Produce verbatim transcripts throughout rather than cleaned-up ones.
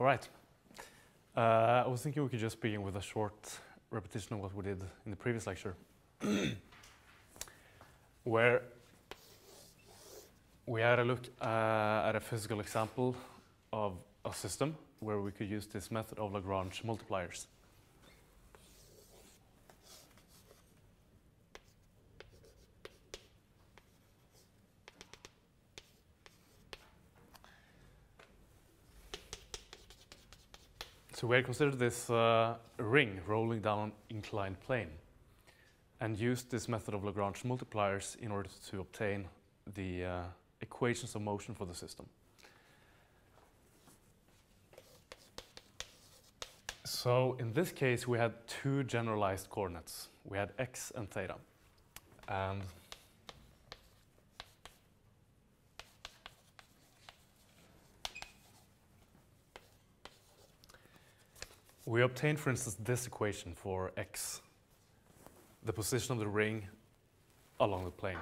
All right. Uh, I was thinking we could just begin with a short repetition of what we did in the previous lecture, where we had a look uh, at a physical example of a system where we could use this method of Lagrange multipliers. So we had considered this uh, ring rolling down an inclined plane and used this method of Lagrange multipliers in order to obtain the uh, equations of motion for the system. So in this case, we had two generalized coordinates. We had x and theta. And we obtained, for instance, this equation for x, the position of the ring along the plane.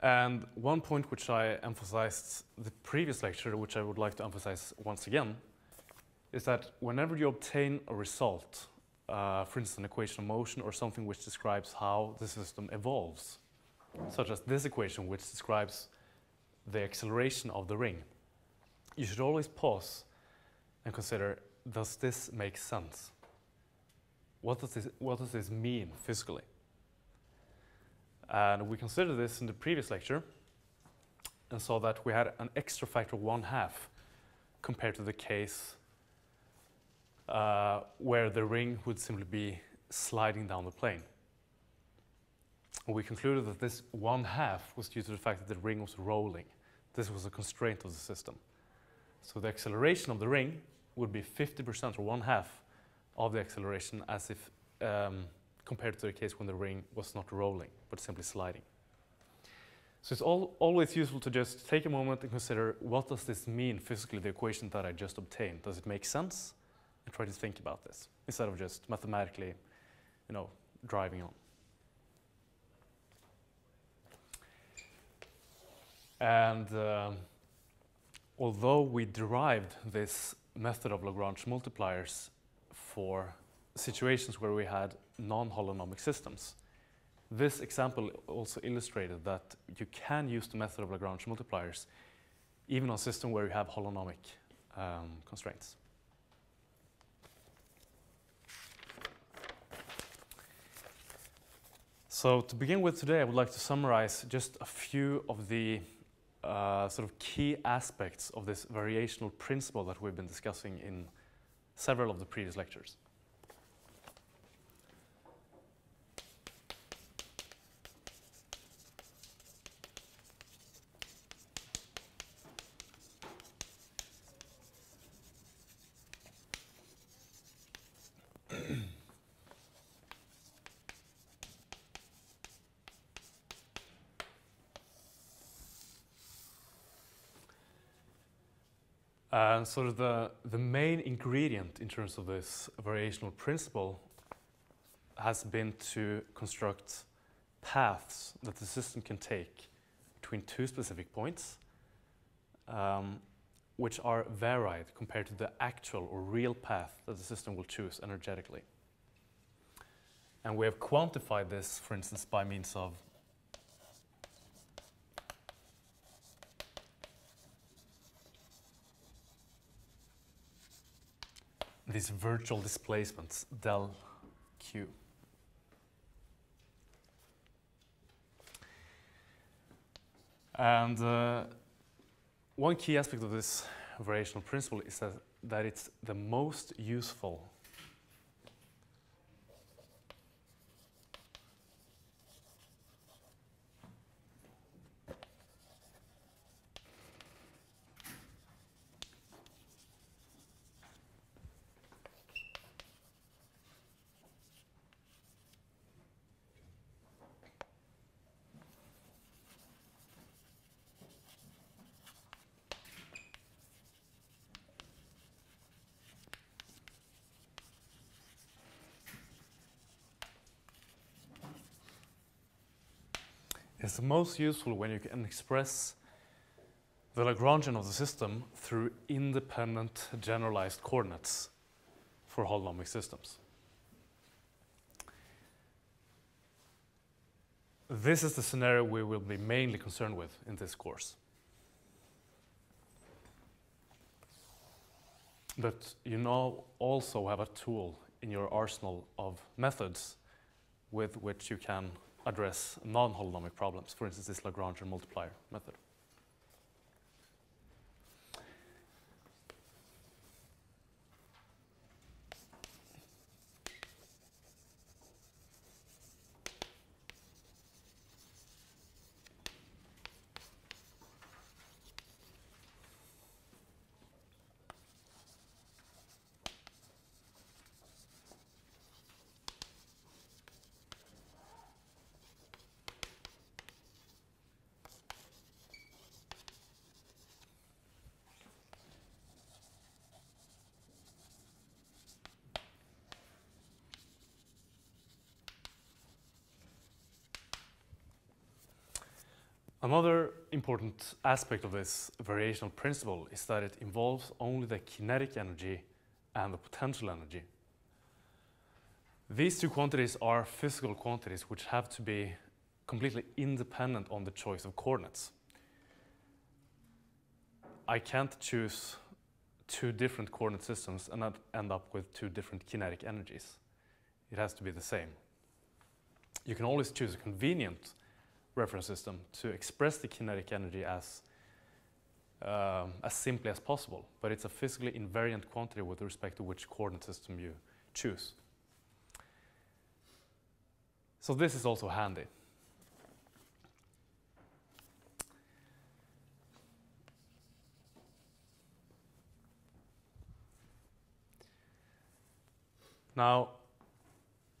And one point which I emphasized the previous lecture, which I would like to emphasize once again, is that whenever you obtain a result, uh, for instance, an equation of motion or something which describes how the system evolves, such as this equation which describes the acceleration of the ring, you should always pause and consider, does this make sense? What does this, what does this mean physically? And we considered this in the previous lecture and saw that we had an extra factor of one half compared to the case uh, where the ring would simply be sliding down the plane. And we concluded that this one half was due to the fact that the ring was rolling. This was a constraint of the system. So the acceleration of the ring would be fifty percent or one half of the acceleration as if um, compared to the case when the ring was not rolling, but simply sliding. So it's all, always useful to just take a moment and consider, what does this mean physically, the equation that I just obtained? Does it make sense? And try to think about this instead of just mathematically, you know, driving on. And uh, although we derived this method of Lagrange multipliers for situations where we had non-holonomic systems, this example also illustrated that you can use the method of Lagrange multipliers even on a system where you have holonomic um, constraints. So to begin with today, I would like to summarize just a few of the Uh, sort of key aspects of this variational principle that we've been discussing in several of the previous lectures. And sort of the, the main ingredient in terms of this variational principle has been to construct paths that the system can take between two specific points, um, which are varied compared to the actual or real path that the system will choose energetically. And we have quantified this, for instance, by means of these virtual displacements, del Q. And uh, one key aspect of this variational principle is that, that it's the most useful It's most useful when you can express the Lagrangian of the system through independent generalized coordinates for holonomic systems. This is the scenario we will be mainly concerned with in this course. But you now also have a tool in your arsenal of methods with which you can address non-holonomic problems, for instance, this Lagrangian multiplier method. Another important aspect of this variational principle is that it involves only the kinetic energy and the potential energy. These two quantities are physical quantities which have to be completely independent on the choice of coordinates. I can't choose two different coordinate systems and not end up with two different kinetic energies. It has to be the same. You can always choose a convenient reference system to express the kinetic energy as, uh, as simply as possible, but it's a physically invariant quantity with respect to which coordinate system you choose. So this is also handy. Now,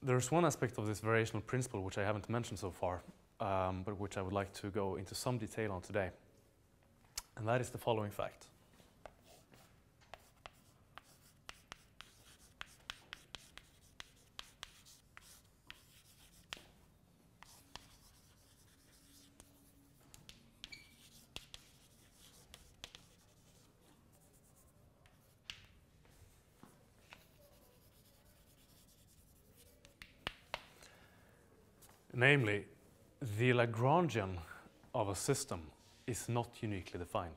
there's one aspect of this variational principle which I haven't mentioned so far, Um, but which I would like to go into some detail on today. And that is the following fact. Namely, the Lagrangian of a system is not uniquely defined.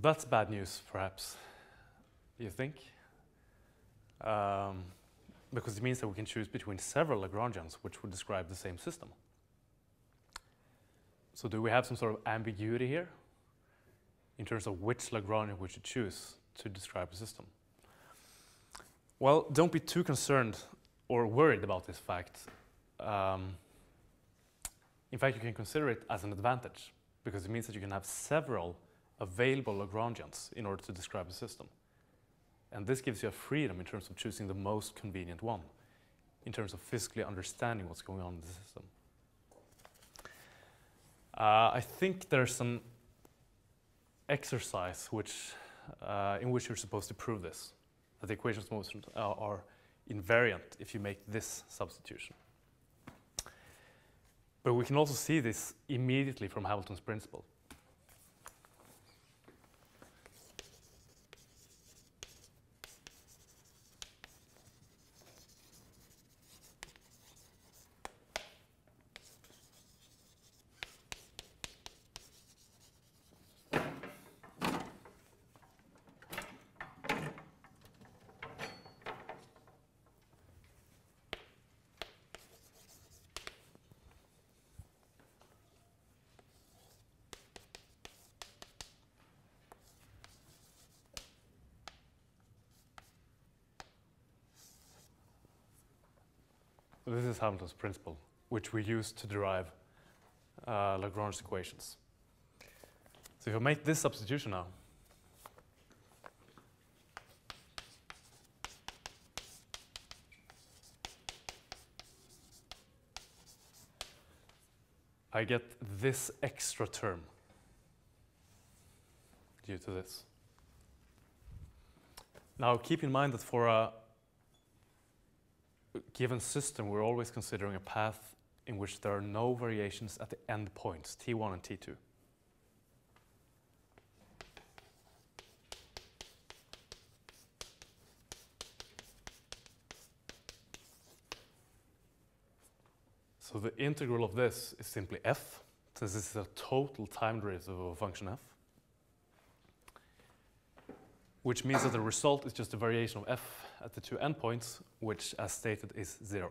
That's bad news, perhaps, you think? Um, because it means that we can choose between several Lagrangians which would describe the same system. So do we have some sort of ambiguity here in terms of which Lagrangian we should choose to describe the system? Well, don't be too concerned or worried about this fact. Um, in fact, you can consider it as an advantage because it means that you can have several available Lagrangians in order to describe a system. And this gives you a freedom in terms of choosing the most convenient one, in terms of physically understanding what's going on in the system. Uh, I think there's an exercise which, uh, in which you're supposed to prove this, that the equations are invariant if you make this substitution. But we can also see this immediately from Hamilton's principle. This is Hamilton's principle, which we use to derive uh, Lagrange's equations. So if I make this substitution now, I get this extra term due to this. Now keep in mind that for a given system, we're always considering a path in which there are no variations at the end points, T one and T two. So the integral of this is simply f, since this is a total time derivative of a function f, which means that the result is just a variation of f at the two endpoints, which, as stated, is zero.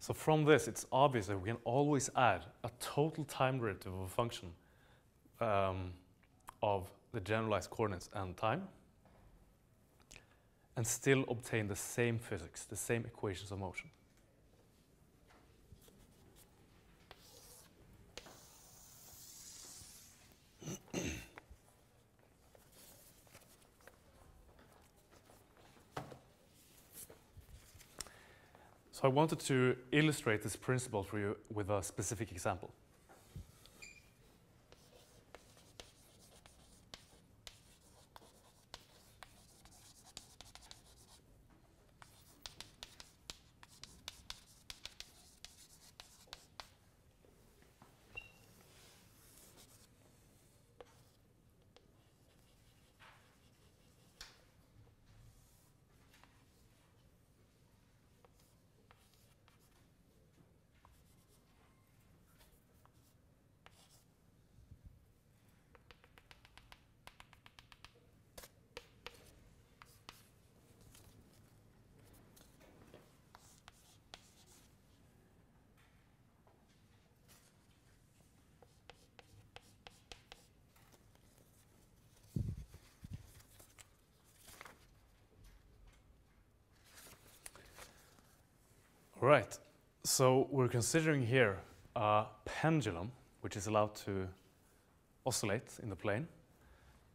So from this, it's obvious that we can always add a total time derivative of a function um, of the generalized coordinates and time, and still obtain the same physics, the same equations of motion. So I wanted to illustrate this principle for you with a specific example. Right, so we're considering here a pendulum, which is allowed to oscillate in the plane,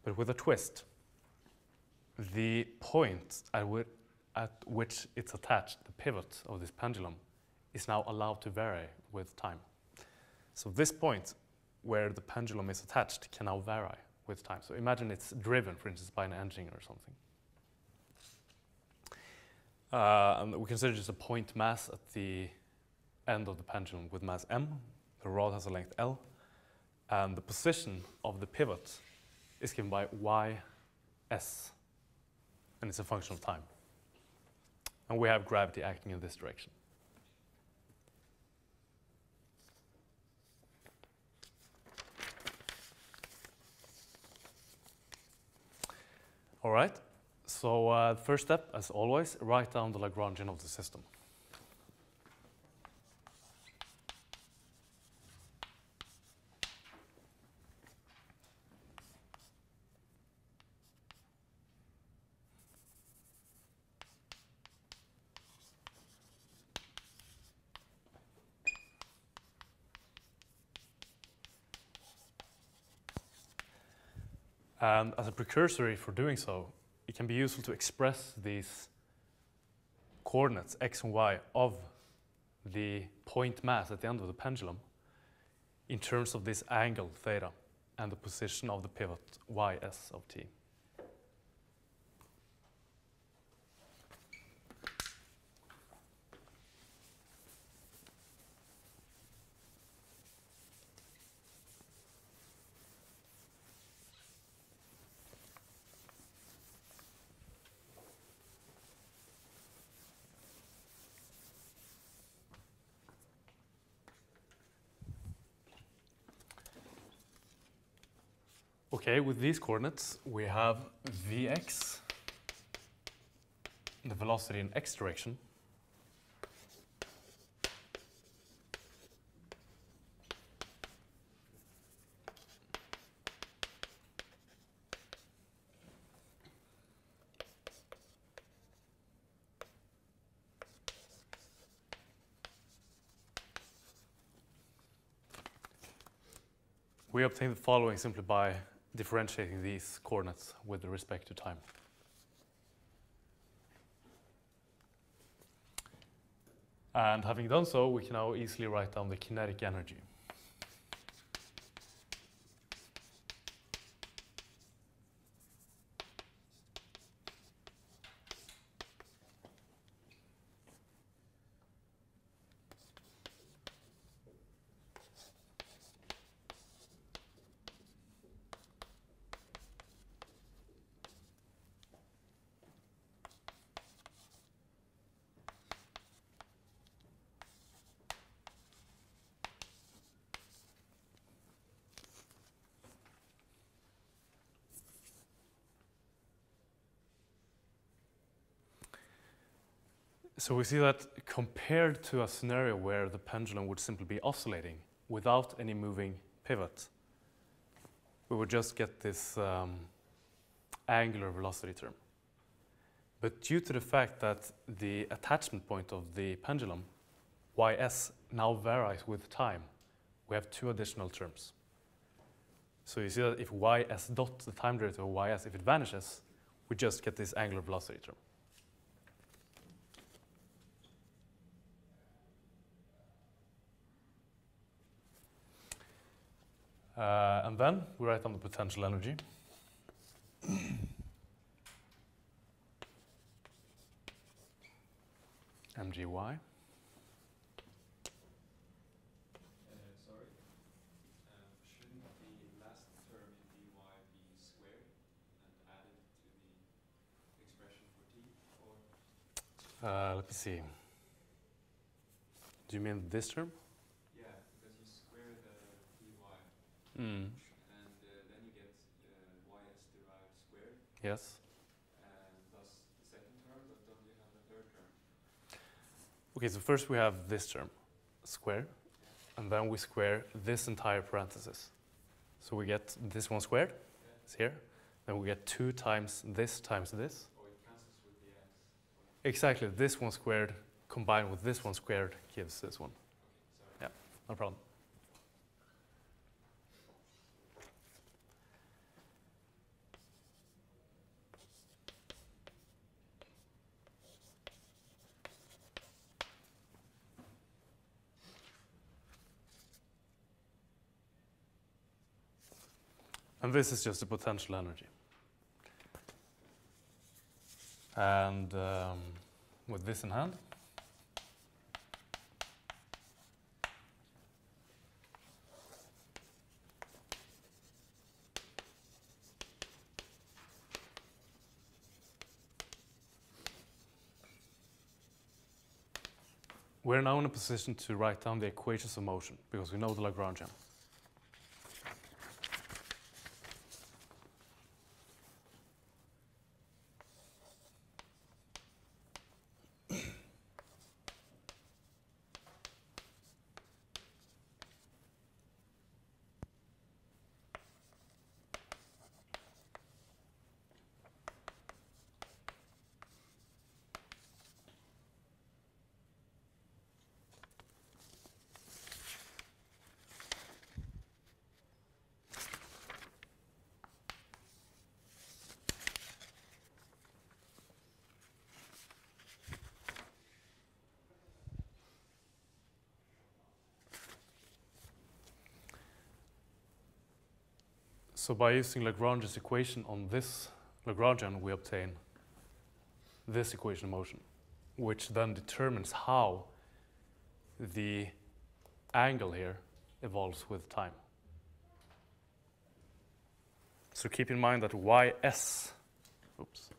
but with a twist. The point at, at which it's attached, the pivot of this pendulum, is now allowed to vary with time. So this point where the pendulum is attached can now vary with time. So imagine it's driven, for instance, by an engine or something. Uh, and we consider just a point mass at the end of the pendulum with mass m. The rod has a length l. And the position of the pivot is given by y s. And it's a function of time. And we have gravity acting in this direction. All right. So uh, first step, as always, write down the Lagrangian of the system. And as a precursory for doing so, it can be useful to express these coordinates, x and y, of the point mass at the end of the pendulum in terms of this angle, theta, and the position of the pivot, y s of t. Okay, with these coordinates, we have v x, the velocity in x direction, we obtain the following simply by differentiating these coordinates with respect to time. And having done so, we can now easily write down the kinetic energy. So we see that compared to a scenario where the pendulum would simply be oscillating without any moving pivot, we would just get this um, angular velocity term. But due to the fact that the attachment point of the pendulum, Ys, now varies with time, we have two additional terms. So you see that if Ys dot, the time derivative of Ys, if it vanishes, we just get this angular velocity term. Uh, and then we write down the potential energy. M G Y. Uh, sorry. Um, shouldn't the last term in dy be squared and added to the expression for t? Or? Uh, let me see. Do you mean this term? Mm. And uh, then you get uh, Ys derived squared. Yes. And thus the second term, but don't you have the third term? Okay, so first we have this term, square, yeah. And then we square this entire parenthesis. So we get this one squared, yeah. It's here. Then we get two times this times this. Or it cancels with the x. Exactly, this one squared combined with this one squared gives this one. Okay, sorry. Yeah, no problem. And this is just the potential energy. And um, with this in hand, we're now in a position to write down the equations of motion because we know the Lagrangian. So by using Lagrange's equation on this Lagrangian, we obtain this equation of motion, which then determines how the angle here evolves with time. So keep in mind that Ys, oops,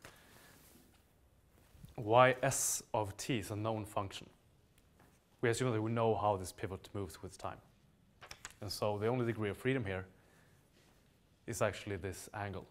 Ys of t is a known function. We assume that we know how this pivot moves with time. And so the only degree of freedom here is actually this angle.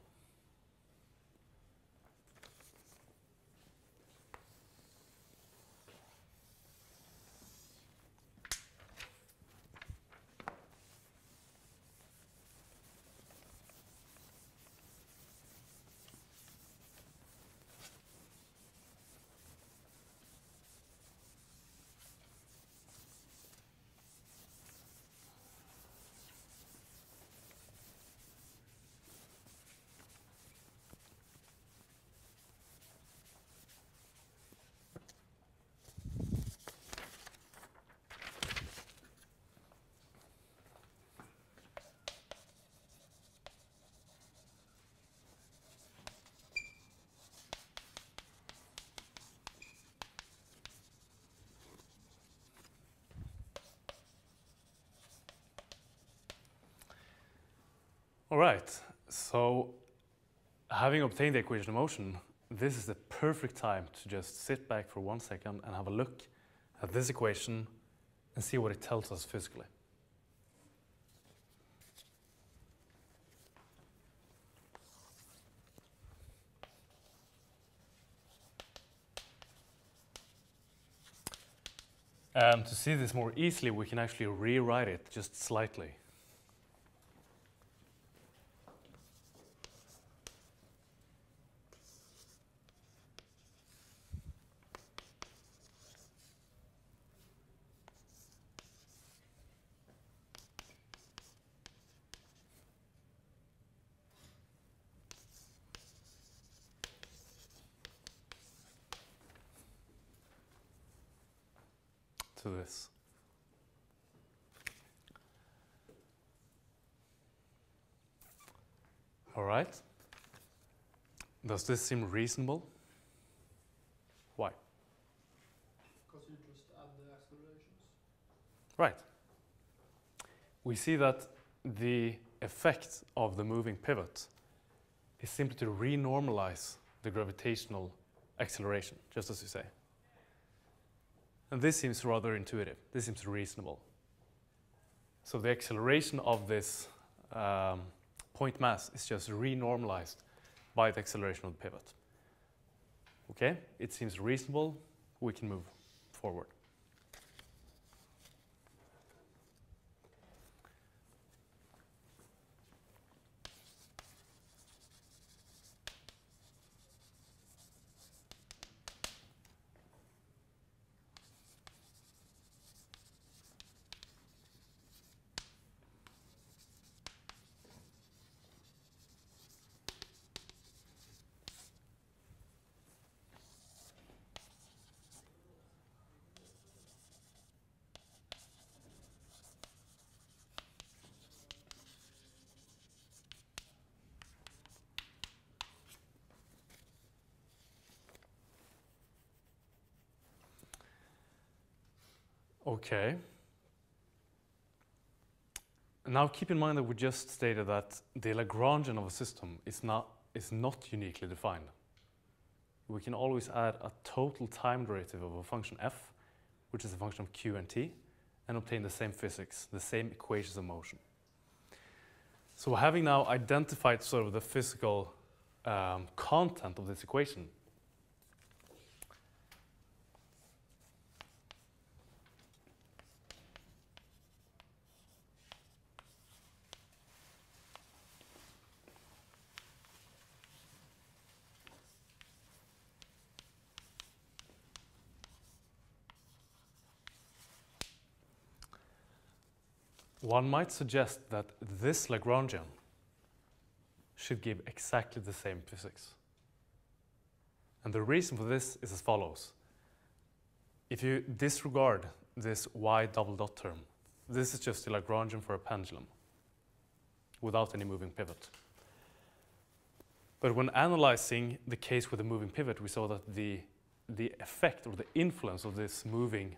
All right, so having obtained the equation of motion, this is the perfect time to just sit back for one second and have a look at this equation and see what it tells us physically. And to see this more easily, we can actually rewrite it just slightly. To this. All right. Does this seem reasonable? Why? Because you just add the accelerations. Right. We see that the effect of the moving pivot is simply to renormalize the gravitational acceleration, just as you say. And this seems rather intuitive. This seems reasonable. So the acceleration of this um, point mass is just renormalized by the acceleration of the pivot. Okay, it seems reasonable. We can move forward. Okay. Now keep in mind that we just stated that the Lagrangian of a system is not, is not uniquely defined. We can always add a total time derivative of a function f, which is a function of q and t, and obtain the same physics, the same equations of motion. So having now identified sort of the physical um, content of this equation, one might suggest that this Lagrangian should give exactly the same physics. And the reason for this is as follows. If you disregard this y double dot term, this is just the Lagrangian for a pendulum without any moving pivot. But when analyzing the case with the moving pivot, we saw that the, the effect or the influence of this moving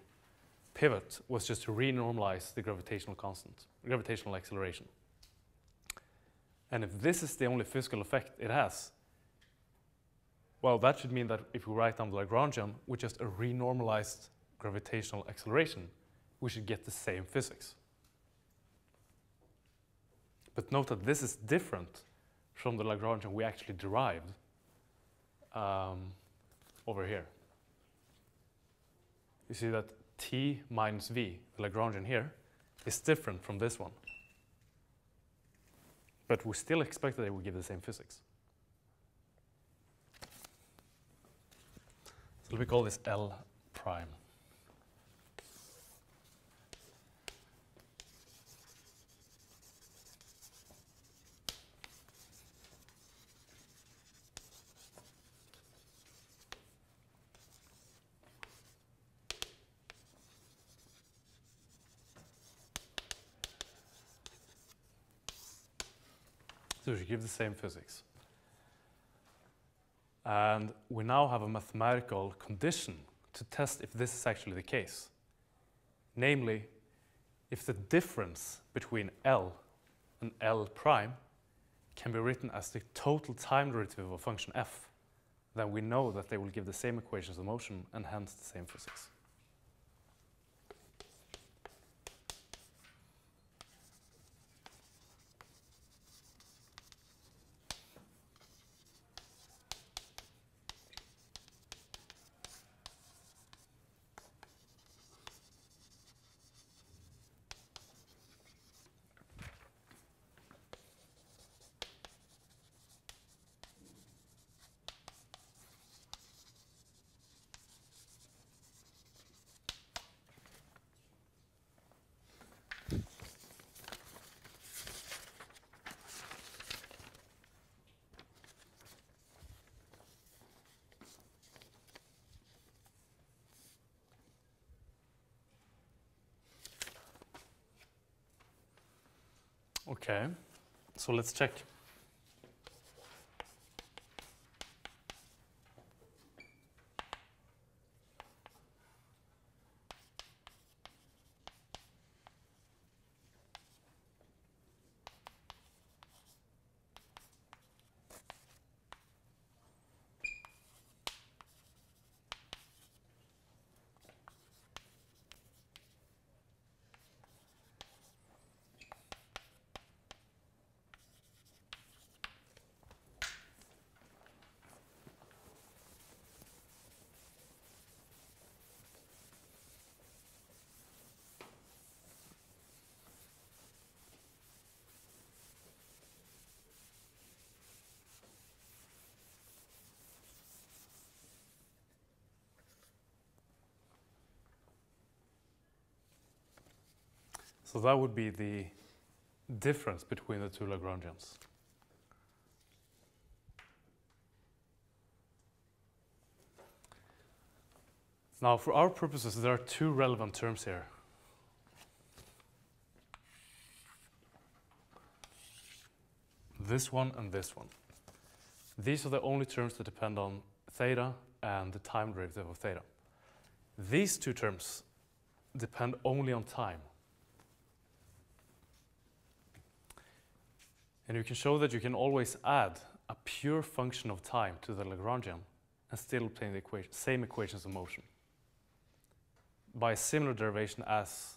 pivot was just to renormalize the gravitational constant, gravitational acceleration. And if this is the only physical effect it has, well, that should mean that if we write down the Lagrangian with just a renormalized gravitational acceleration, we should get the same physics. But note that this is different from the Lagrangian we actually derived um, over here. You see that t minus v, the Lagrangian here, is different from this one. But we still expect that it will give the same physics. So let me call this L prime. So we should give the same physics. And we now have a mathematical condition to test if this is actually the case. Namely, if the difference between L and L prime can be written as the total time derivative of function f, then we know that they will give the same equations of motion and hence the same physics. Okay, so let's check. So that would be the difference between the two Lagrangians. Now, for our purposes, there are two relevant terms here. This one and this one. These are the only terms that depend on theta and the time derivative of theta. These two terms depend only on time. And you can show that you can always add a pure function of time to the Lagrangian and still obtain the equation, same equations of motion by a similar derivation as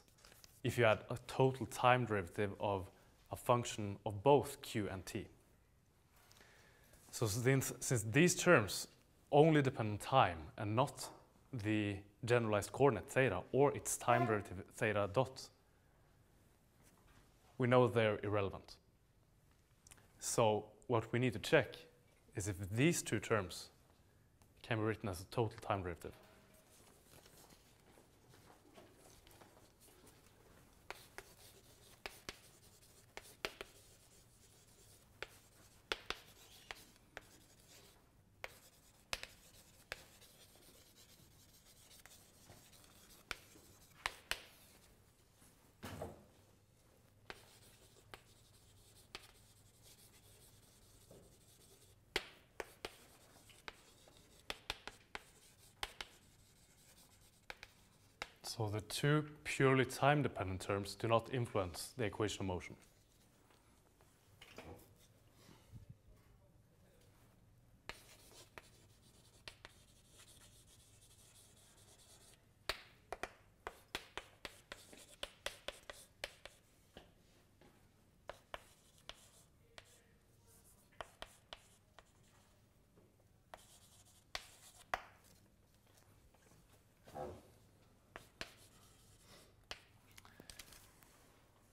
if you add a total time derivative of a function of both q and t. So since, since these terms only depend on time and not the generalized coordinate theta or its time derivative theta dot, we know they're irrelevant. So what we need to check is if these two terms can be written as a total time derivative. So the two purely time-dependent terms do not influence the equation of motion.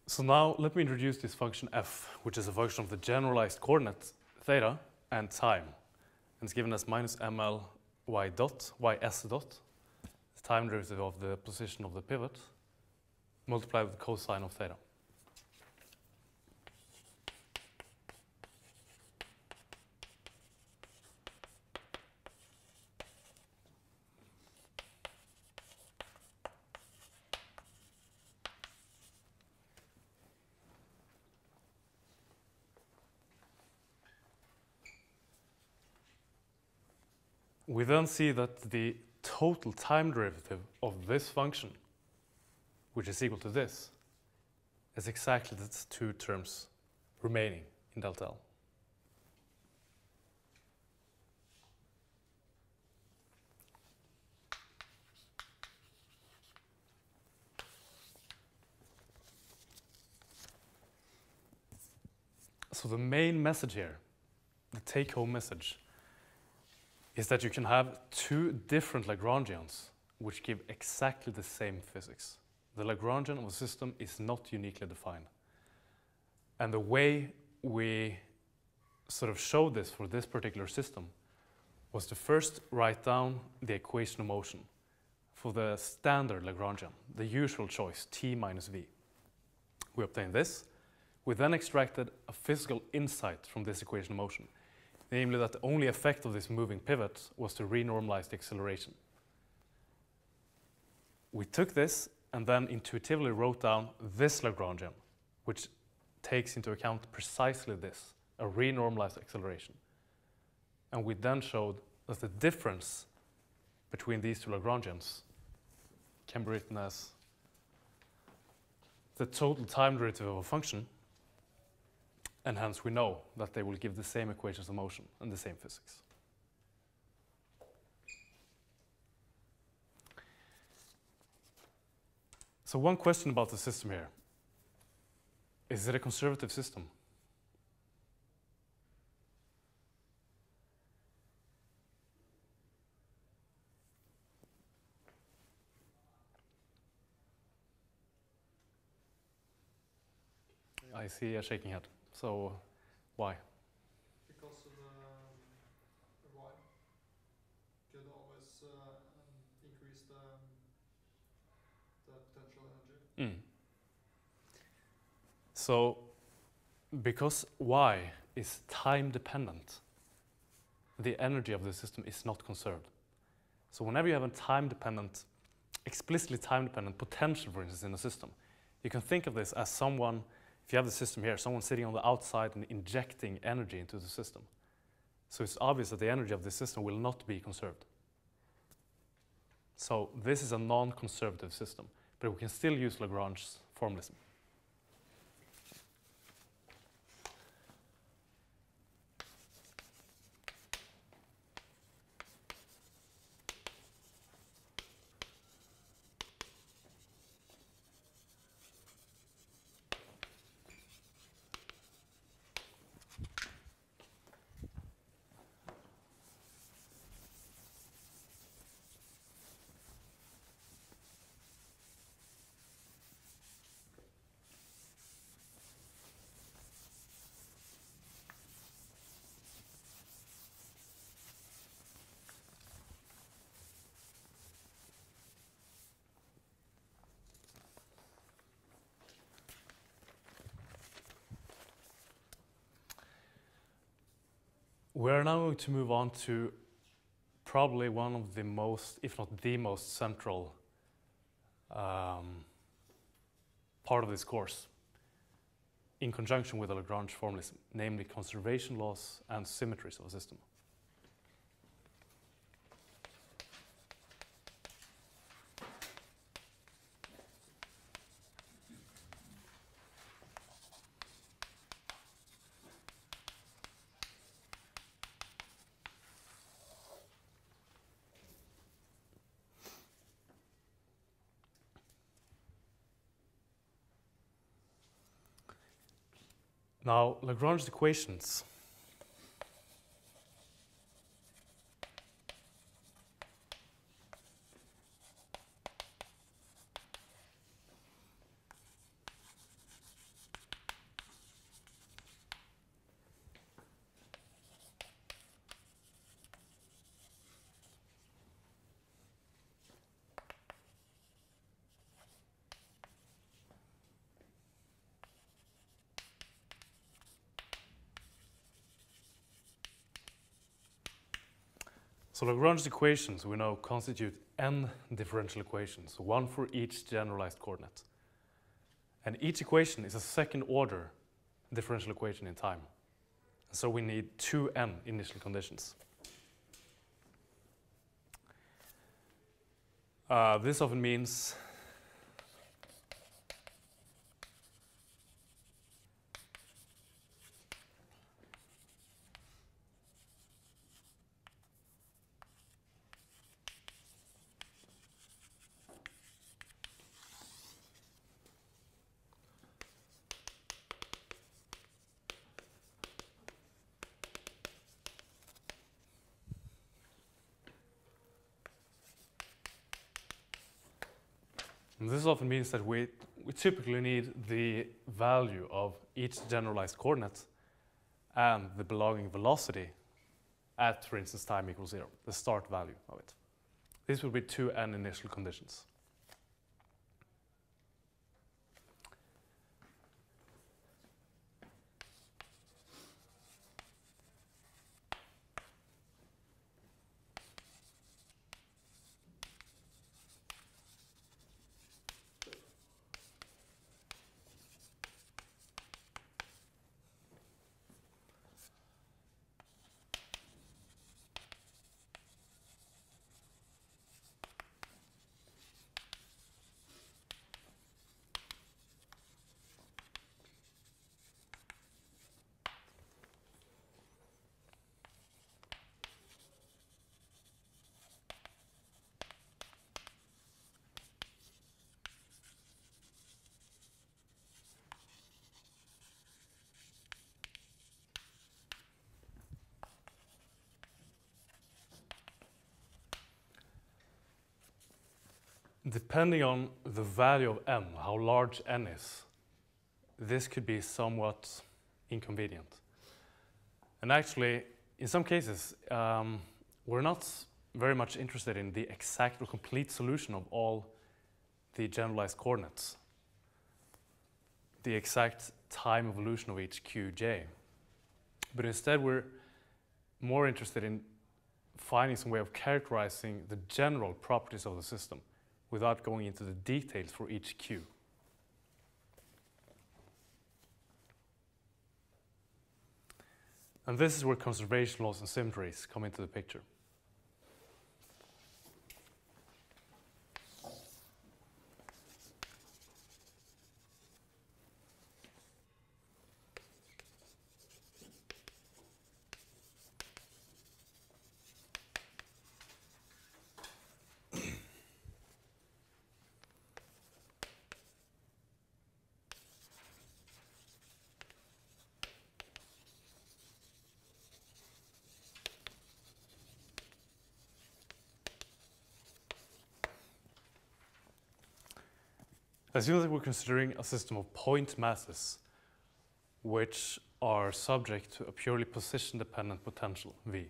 So now let me introduce this function f, which is a function of the generalized coordinate theta and time. And it's given as minus ml y dot, ys dot, the time derivative of the position of the pivot, multiplied with the cosine of theta. We then see that the total time derivative of this function, which is equal to this, is exactly the two terms remaining in delta L. So the main message here, the take-home message, is that you can have two different Lagrangians which give exactly the same physics. The Lagrangian of a system is not uniquely defined. And the way we sort of showed this for this particular system was to first write down the equation of motion for the standard Lagrangian, the usual choice, t minus v. We obtained this. We then extracted a physical insight from this equation of motion, namely that the only effect of this moving pivot was to renormalize the acceleration. We took this and then intuitively wrote down this Lagrangian, which takes into account precisely this, a renormalized acceleration. And we then showed that the difference between these two Lagrangians can be written as the total time derivative of a function, and hence we know that they will give the same equations of motion and the same physics. So one question about the system here. Is it a conservative system? I see a shaking head. So, why? Because of the why. You could always uh, increase the, the potential energy. Mm. So, because y is time dependent, the energy of the system is not conserved. So whenever you have a time dependent, explicitly time dependent potential, for instance, in a system, you can think of this as someone, if you have the system here, someone sitting on the outside and injecting energy into the system. So it's obvious that the energy of the system will not be conserved. So this is a non-conservative system, but we can still use Lagrange's formalism. We're now going to move on to probably one of the most, if not the most central um, part of this course in conjunction with the Lagrange formalism, namely conservation laws and symmetries of a system. Now, Lagrange's equations So Lagrange's equations we know constitute n differential equations, one for each generalized coordinate. And each equation is a second order differential equation in time. So we need two n initial conditions. Uh, this often means And this often means that we, we typically need the value of each generalized coordinate and the belonging velocity at, for instance, time equals zero, the start value of it. These would be two n initial conditions. Depending on the value of n, how large n is, this could be somewhat inconvenient. And actually, in some cases, um, we're not very much interested in the exact or complete solution of all the generalized coordinates, the exact time evolution of each qj. But instead, we're more interested in finding some way of characterizing the general properties of the system, without going into the details for each Q. And this is where conservation laws and symmetries come into the picture. Assume that we're considering a system of point masses which are subject to a purely position-dependent potential, V.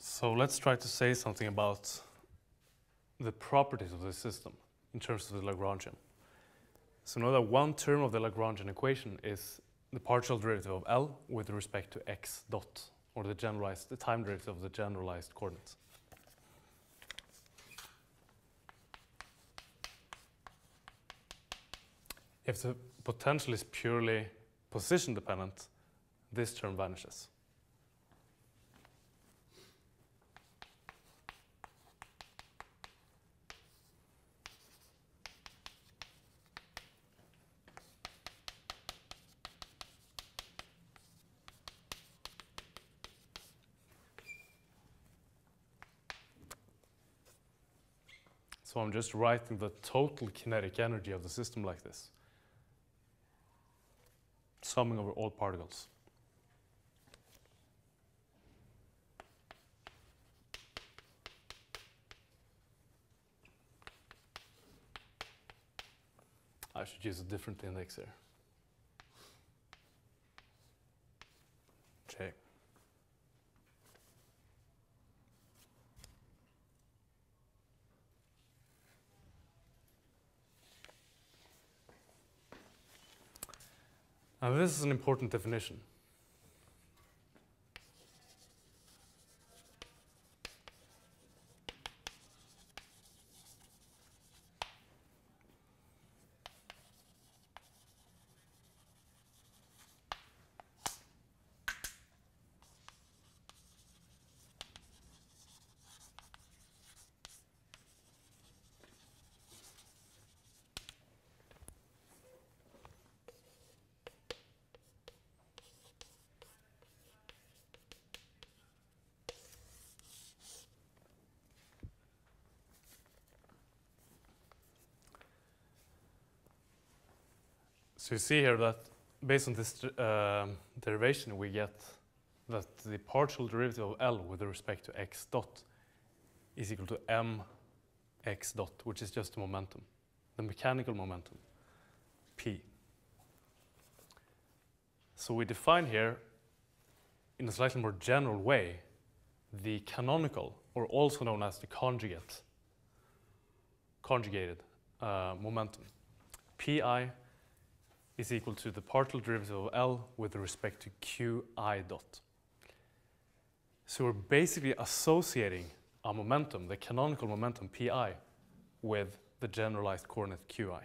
So let's try to say something about the properties of this system in terms of the Lagrangian. So know that one term of the Lagrangian equation is the partial derivative of L with respect to x dot, or the generalized, the time derivative of the generalized coordinates. If the potential is purely position dependent, this term vanishes. So I'm just writing the total kinetic energy of the system like this, summing over all particles. I should use a different index here. J. Now, this is an important definition. So you see here that based on this uh, derivation, we get that the partial derivative of L with respect to x dot is equal to m x dot, which is just the momentum, the mechanical momentum, p. So we define here, in a slightly more general way, the canonical, or also known as the conjugate, conjugated uh, momentum. Pi is equal to the partial derivative of L with respect to Qi dot. So we're basically associating a momentum, the canonical momentum Pi, with the generalized coordinate Qi.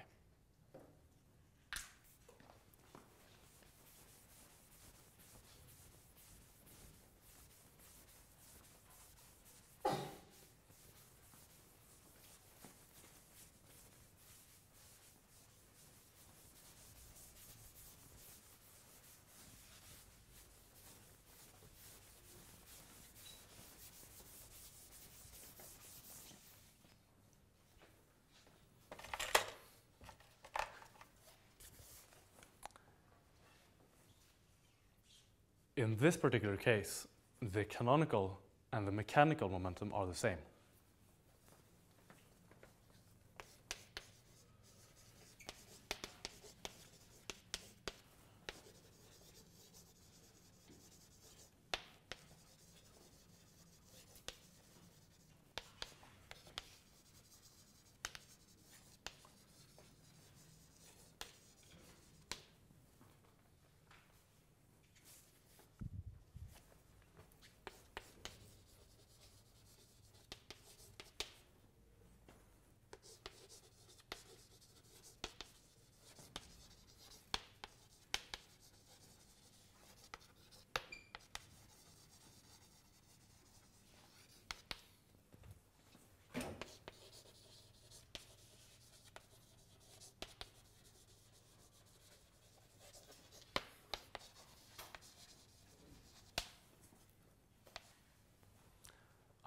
In this particular case, the canonical and the mechanical momentum are the same.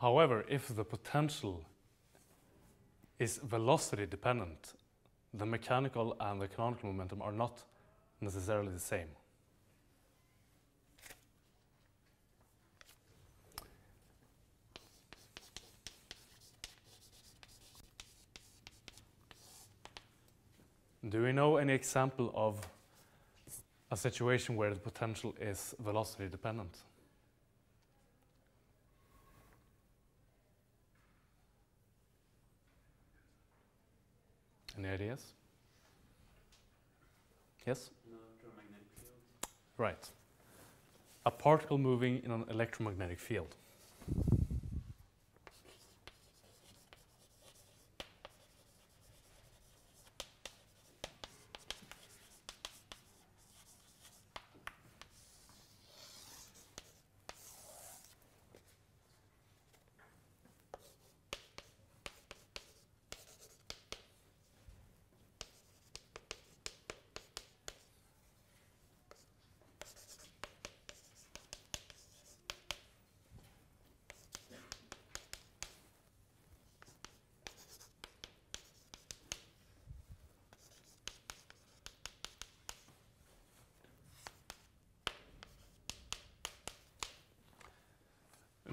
However, if the potential is velocity dependent, the mechanical and the canonical momentum are not necessarily the same. Do we know any example of a situation where the potential is velocity dependent? Any ideas? Yes? An electromagnetic field. Right. A particle moving in an electromagnetic field.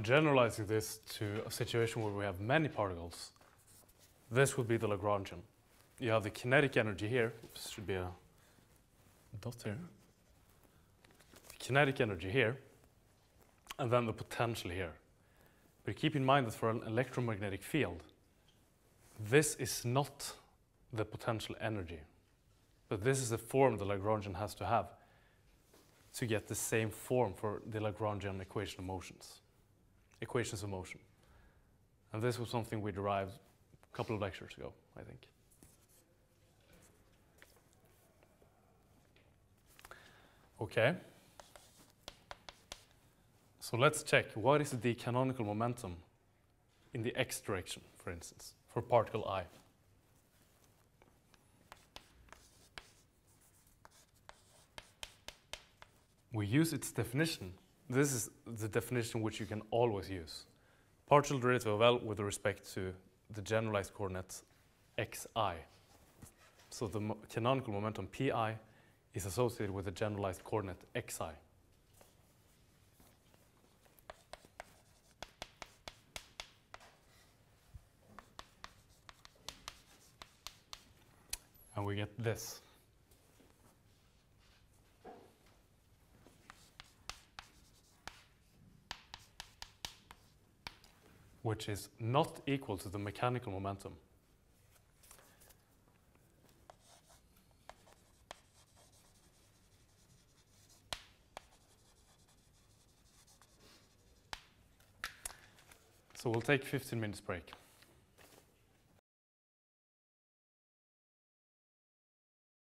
Generalizing this to a situation where we have many particles, this would be the Lagrangian. You have the kinetic energy here. Oops, should be a dot here. The kinetic energy here, and then the potential here. But keep in mind that for an electromagnetic field, this is not the potential energy, but this is the form the Lagrangian has to have to get the same form for the Lagrangian equation of motions. Equations of motion. And this was something we derived a couple of lectures ago, I think. Okay. So let's check what is the canonical momentum in the x direction, for instance, for particle I. We use its definition. This is the definition which you can always use. Partial derivative of L with respect to the generalized coordinates xi. So the mo canonical momentum Pi is associated with a generalized coordinate xi. And we get this. Which is not equal to the mechanical momentum. So we'll take fifteen minutes break.